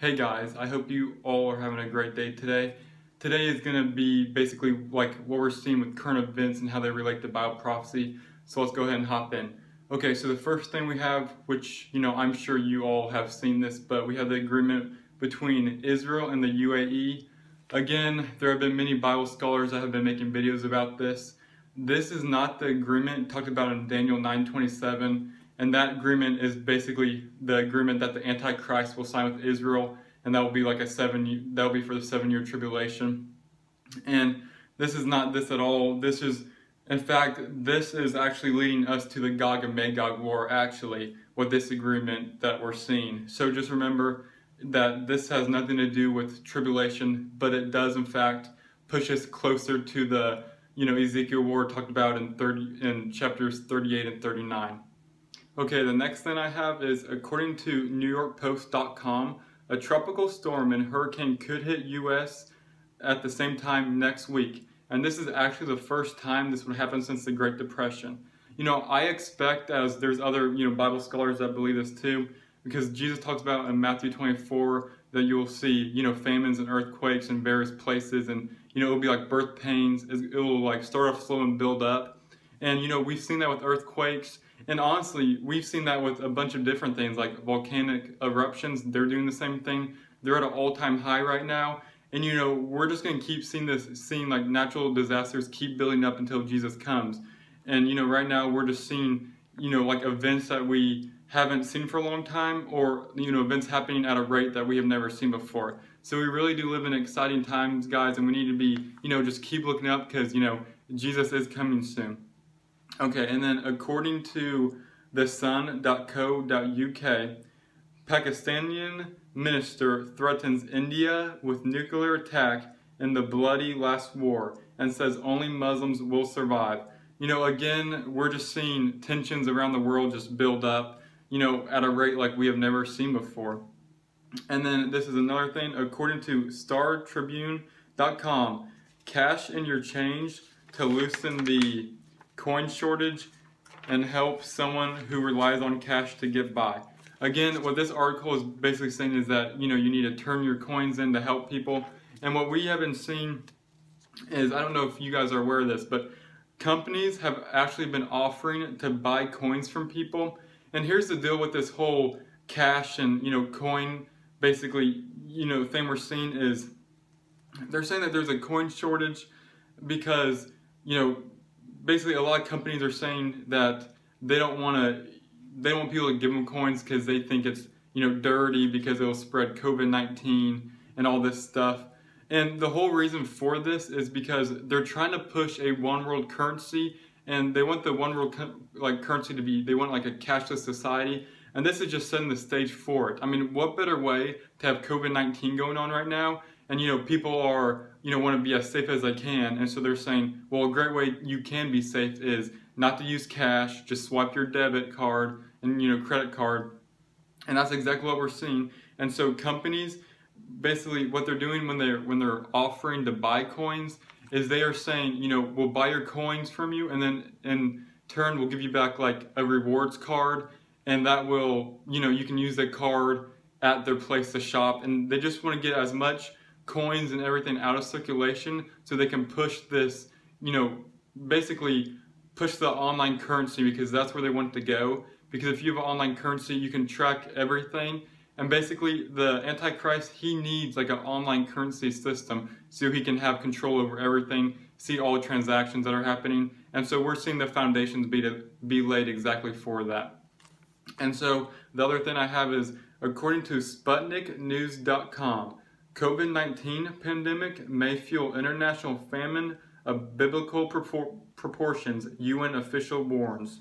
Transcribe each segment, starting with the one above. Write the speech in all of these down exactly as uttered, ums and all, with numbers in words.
Hey guys, I hope you all are having a great day today. Today is going to be basically like what we're seeing with current events and how they relate to Bible prophecy. So let's go ahead and hop in. Okay, so the first thing we have, which, you know, I'm sure you all have seen this, but we have the agreement between Israel and the U A E. Again, there have been many Bible scholars that have been making videos about this. This is not the agreement talked about in Daniel nine twenty-seven. And that agreement is basically the agreement that the Antichrist will sign with Israel, and that will be like a seven. That will be for the seven-year tribulation. And this is not this at all. This is, in fact, this is actually leading us to the Gog and Magog war. Actually, with this agreement that we're seeing. So just remember that this has nothing to do with tribulation, but it does, in fact, push us closer to the you know Ezekiel war talked about in thirty in chapters thirty-eight and thirty-nine. Okay, the next thing I have is, according to New York Post dot com, a tropical storm and hurricane could hit U S at the same time next week. And this is actually the first time this would happen since the Great Depression. You know, I expect, as there's other, you know, Bible scholars that believe this too, because Jesus talks about in Matthew twenty-four that you will see, you know, famines and earthquakes in various places, and, you know, it'll be like birth pains. It will like start off slow and build up. And, you know, we've seen that with earthquakes. And honestly, we've seen that with a bunch of different things, like volcanic eruptions. They're doing the same thing. They're at an all-time high right now. And, you know, we're just going to keep seeing this, seeing like natural disasters keep building up until Jesus comes. And, you know, right now we're just seeing, you know, like events that we haven't seen for a long time, or, you know, events happening at a rate that we have never seen before. So we really do live in exciting times, guys, and we need to be, you know, just keep looking up, because, you know, Jesus is coming soon. Okay, and then according to the sun dot co dot U K, Pakistani minister threatens India with nuclear attack in the bloody last war and says only Muslims will survive. You know, again, we're just seeing tensions around the world just build up, you know, at a rate like we have never seen before. And then this is another thing, according to star tribune dot com, cash in your change to loosen the coin shortage and help someone who relies on cash to get by. Again, what this article is basically saying is that, you know, you need to turn your coins in to help people. And what we haven't seen is, I don't know if you guys are aware of this, but companies have actually been offering to buy coins from people. And here's the deal with this whole cash and, you know, coin basically, you know, thing we're seeing is they're saying that there's a coin shortage because, you know, basically, a lot of companies are saying that they don't want to, they don't want people to give them coins because they think it's, you know, dirty, because it'll spread COVID nineteen and all this stuff. And the whole reason for this is because they're trying to push a one world currency, and they want the one world like currency to be, they want like a cashless society. And this is just setting the stage for it. I mean, what better way to have COVID nineteen going on right now? And, you know, people are, you know, want to be as safe as they can. And so they're saying, well, a great way you can be safe is not to use cash, just swipe your debit card and, you know, credit card. And that's exactly what we're seeing. And so companies, basically what they're doing when they're, when they're offering to buy coins is they are saying, you know, we'll buy your coins from you, and then in turn we'll give you back like a rewards card, and that will, you know, you can use the card at their place to shop. And they just want to get as much coins and everything out of circulation so they can push this, you know, basically push the online currency, because that's where they want it to go. Because if you have an online currency, you can track everything. And basically the Antichrist, he needs like an online currency system so he can have control over everything, see all the transactions that are happening. And so we're seeing the foundations be, to, be laid exactly for that. And so the other thing I have is, according to Sputnik News dot com, COVID nineteen pandemic may fuel international famine of biblical propor proportions, U N official warns.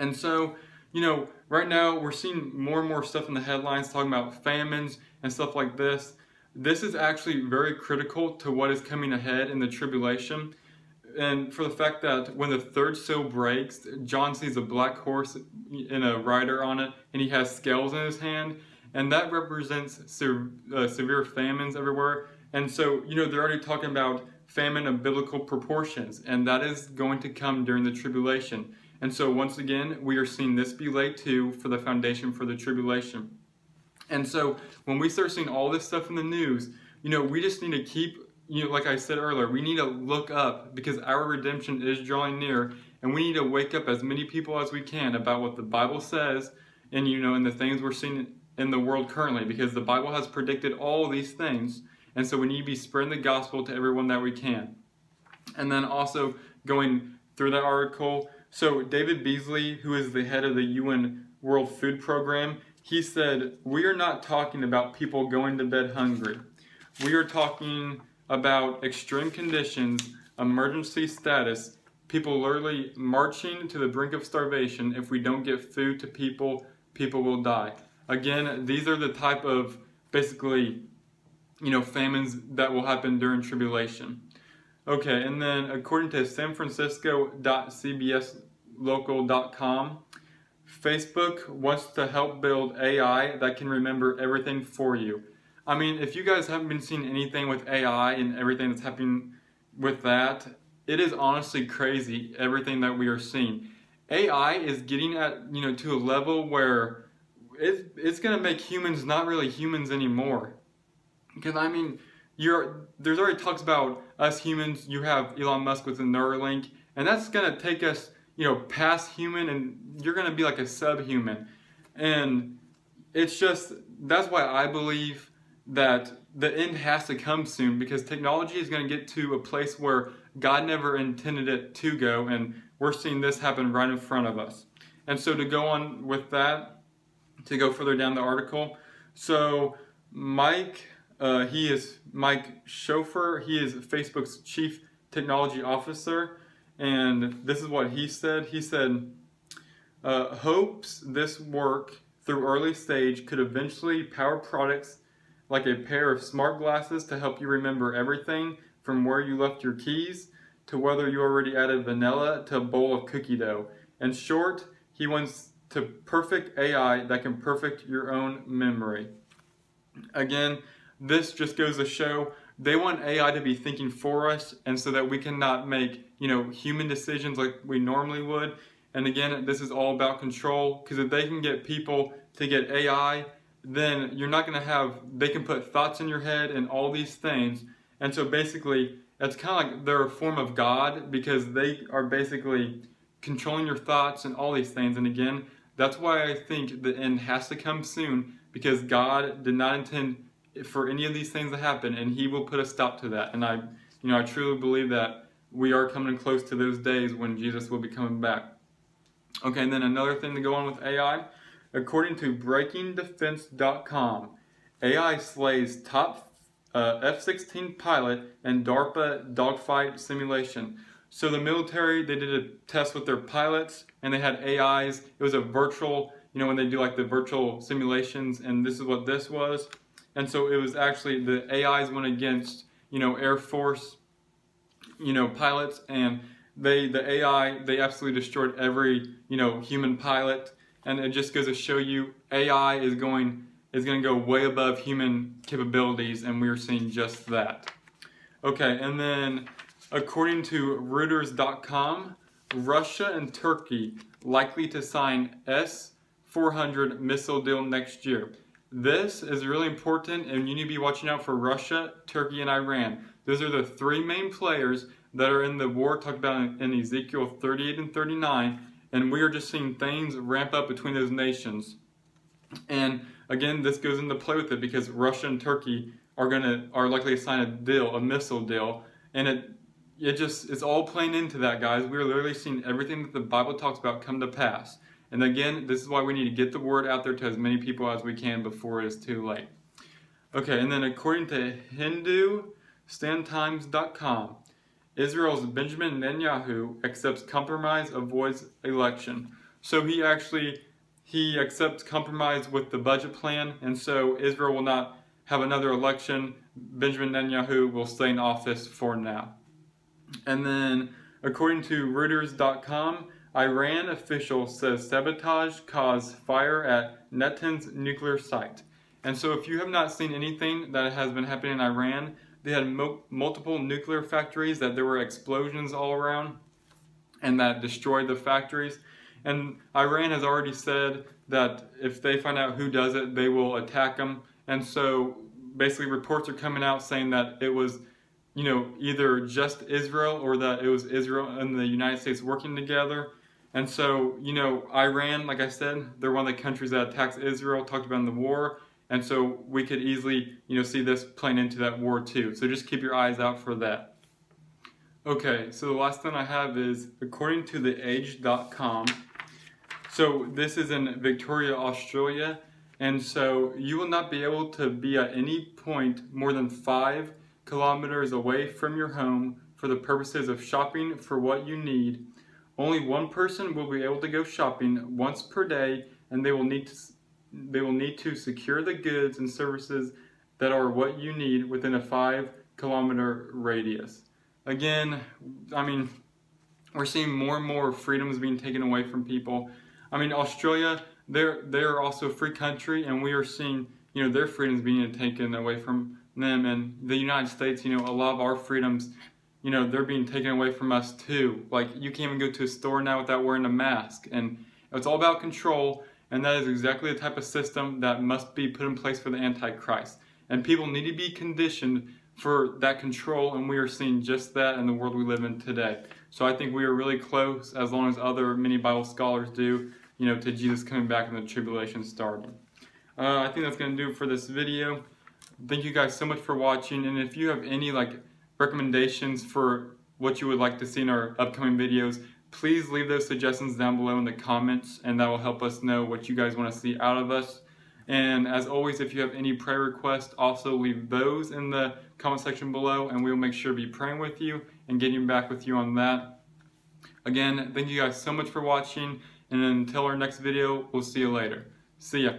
And so, you know, right now we're seeing more and more stuff in the headlines talking about famines and stuff like this. This is actually very critical to what is coming ahead in the tribulation. And for the fact that when the third seal breaks, John sees a black horse and a rider on it, and he has scales in his hand. And that represents se uh, severe famines everywhere. And so, you know, they're already talking about famine of biblical proportions, and that is going to come during the tribulation. And so once again, we are seeing this be laid to for the foundation for the tribulation. And so when we start seeing all this stuff in the news, you know, we just need to keep, you know, like I said earlier, we need to look up because our redemption is drawing near, and we need to wake up as many people as we can about what the Bible says and, you know, and the things we're seeing in the world currently, because the Bible has predicted all these things. And so we need to be spreading the gospel to everyone that we can. And then also going through that article, so David Beasley, who is the head of the U N World Food Program, he said, we are not talking about people going to bed hungry. We are talking about extreme conditions, emergency status, people literally marching to the brink of starvation. If we don't get food to people, people will die. Again, these are the type of, basically, you know, famines that will happen during tribulation. Okay, and then according to san francisco dot c b s local dot com, Facebook wants to help build A I that can remember everything for you. I mean, if you guys haven't been seeing anything with A I and everything that's happening with that, it is honestly crazy, everything that we are seeing. A I is getting at, you know, to a level where it, it's going to make humans not really humans anymore. Because, I mean, you're, there's already talks about us humans. You have Elon Musk with the Neuralink, and that's going to take us, you know, past human, and you're going to be like a subhuman. And it's just, that's why I believe that the end has to come soon, because technology is going to get to a place where God never intended it to go, and we're seeing this happen right in front of us. And so to go on with that, to go further down the article, so Mike, uh, he is Mike Schoffer, he is Facebook's chief technology officer. And this is what he said. He said, uh, hopes this work through early stage could eventually power products like a pair of smart glasses to help you remember everything from where you left your keys to whether you already added vanilla to a bowl of cookie dough. In short, he wants to perfect A I that can perfect your own memory. Again, this just goes to show they want A I to be thinking for us, and so that we cannot make, you know, human decisions like we normally would. And again, this is all about control, because if they can get people to get A I, then you're not going to have, they can put thoughts in your head and all these things. And so basically, it's kind of like they're a form of God, because they are basically controlling your thoughts and all these things. And again, that's why I think the end has to come soon, because God did not intend for any of these things to happen, and he will put a stop to that. And I, you know, I truly believe that we are coming close to those days when Jesus will be coming back. Okay, and then another thing to go on with A I, according to breaking defense dot com, A I slays top uh, F sixteen pilot and DARPA dogfight simulation. So the military, they did a test with their pilots, and they had A Is. It was a virtual, you know, when they do like the virtual simulations, and this is what this was. And so it was actually the A Is went against, you know, Air Force, you know, pilots, and they, the A I, they absolutely destroyed every, you know, human pilot. And it just goes to show you A I is going, is going to go way above human capabilities, and we are seeing just that. Okay, and then according to Reuters dot com, Russia and Turkey likely to sign S four hundred missile deal next year. This is really important, and you need to be watching out for Russia, Turkey, and Iran. Those are the three main players that are in the war talked about in Ezekiel thirty-eight and thirty-nine, and we are just seeing things ramp up between those nations. And again, this goes into play with it, because Russia and Turkey are gonna are likely to sign a deal, a missile deal, and it it just it's all playing into that, guys. We are literally seeing everything that the Bible talks about come to pass. And again, this is why we need to get the word out there to as many people as we can before it is too late. Okay, and then according to Hindu Standard Times dot com, Israel's Benjamin Netanyahu accepts compromise, avoids election. So he actually, he accepts compromise with the budget plan, and so Israel will not have another election. Benjamin Netanyahu will stay in office for now. And then according to Reuters dot com, Iran official says sabotage caused fire at Natanz nuclear site. And so if you have not seen anything that has been happening in Iran, they had mo multiple nuclear factories that there were explosions all around, and that destroyed the factories. And Iran has already said that if they find out who does it, they will attack them. And so basically reports are coming out saying that it was, you know, either just Israel or that it was Israel and the United States working together. And so, you know, Iran, like I said, they're one of the countries that attacks Israel, talked about in the war. And so we could easily, you know, see this playing into that war too. So just keep your eyes out for that. Okay, so the last thing I have is according to the age dot com. So this is in Victoria, Australia. And so you will not be able to be at any point more than five kilometers away from your home for the purposes of shopping for what you need. Only one person will be able to go shopping once per day, and they will need to They will need to secure the goods and services that are what you need within a five kilometer radius. Again, I mean, we're seeing more and more freedoms being taken away from people. I mean, Australia, they're, they're also a free country, and we are seeing, you know, their freedoms being taken away from them. And the United States, you know, a lot of our freedoms, you know, they're being taken away from us too. Like, you can't even go to a store now without wearing a mask. And it's all about control. And that is exactly the type of system that must be put in place for the Antichrist. And people need to be conditioned for that control, and we are seeing just that in the world we live in today. So I think we are really close, as long as other many Bible scholars do, you know, to Jesus coming back and the tribulation starting. Uh, I think that's going to do it for this video. Thank you guys so much for watching, and if you have any like recommendations for what you would like to see in our upcoming videos, please leave those suggestions down below in the comments, and that will help us know what you guys want to see out of us. And as always, if you have any prayer requests, also leave those in the comment section below, and we will make sure to be praying with you and getting back with you on that. Again, thank you guys so much for watching, and until our next video, we'll see you later. See ya.